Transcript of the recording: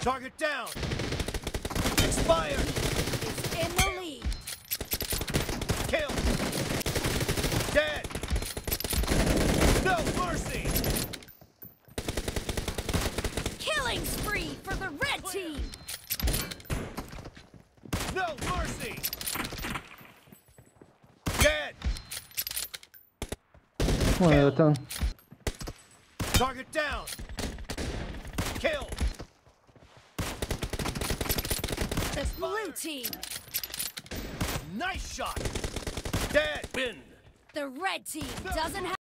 Target down! Expired! It's in the lead! Kill! Dead! No mercy! Killing spree for the red team! No mercy! Dead! One at a time. Target down! Kill! It's blue team! Nice shot! Dead! Win! The red team doesn't have